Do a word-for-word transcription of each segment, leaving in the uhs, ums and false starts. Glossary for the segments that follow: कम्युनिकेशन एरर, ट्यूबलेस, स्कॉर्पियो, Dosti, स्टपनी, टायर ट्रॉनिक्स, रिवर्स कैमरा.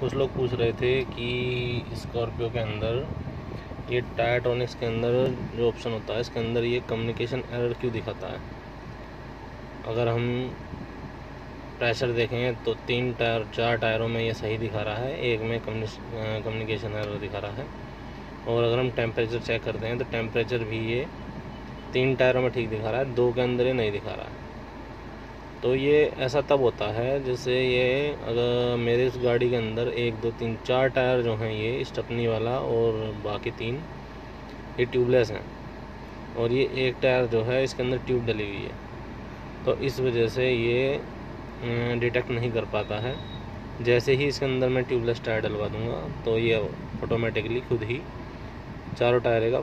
कुछ लोग पूछ रहे थे कि स्कॉर्पियो के अंदर ये टायर ट्रॉनिक्स के अंदर जो ऑप्शन होता है इसके अंदर ये कम्युनिकेशन एरर क्यों दिखाता है। अगर हम प्रेशर देखेंगे तो तीन टायर चार टायरों में ये सही दिखा रहा है, एक में कम्युनिकेशन एरर दिखा रहा है। और अगर हम टेम्परेचर चेक करते हैं तो टेम्परेचर भी ये तीन टायरों में ठीक दिखा रहा है, दो के अंदर ही नहीं दिखा रहा है। तो ये ऐसा तब होता है जैसे ये अगर मेरे इस गाड़ी के अंदर एक दो तीन चार टायर जो हैं ये स्टपनी वाला और बाकी तीन ये ट्यूबलेस हैं और ये एक टायर जो है इसके अंदर ट्यूब डली हुई है, तो इस वजह से ये डिटेक्ट नहीं कर पाता है। जैसे ही इसके अंदर मैं ट्यूबलेस टायर डलवा दूँगा तो ये ऑटोमेटिकली खुद ही चारों टायर का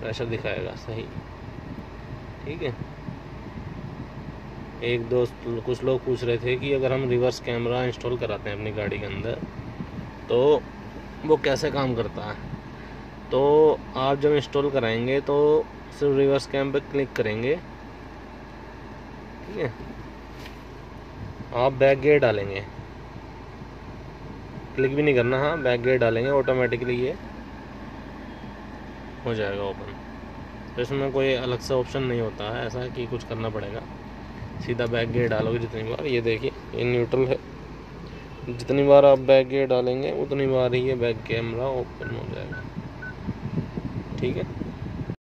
प्रेशर दिखाएगा सही। ठीक है, एक दोस्त कुछ लोग पूछ रहे थे कि अगर हम रिवर्स कैमरा इंस्टॉल कराते हैं अपनी गाड़ी के अंदर तो वो कैसे काम करता है। तो आप जब इंस्टॉल कराएंगे तो सिर्फ रिवर्स कैम पर क्लिक करेंगे, ठीक है, आप बैक गियर डालेंगे, क्लिक भी नहीं करना, हाँ बैक गियर डालेंगे, ऑटोमेटिकली ये हो जाएगा ओपन। तो इसमें कोई अलग से ऑप्शन नहीं होता है ऐसा कि कुछ करना पड़ेगा, सीधा बैक गियर डालोगे जितनी बार, ये देखिए ये न्यूट्रल है, जितनी बार आप बैक गियर डालेंगे उतनी बार ही ये बैक कैमरा ओपन हो जाएगा। ठीक है।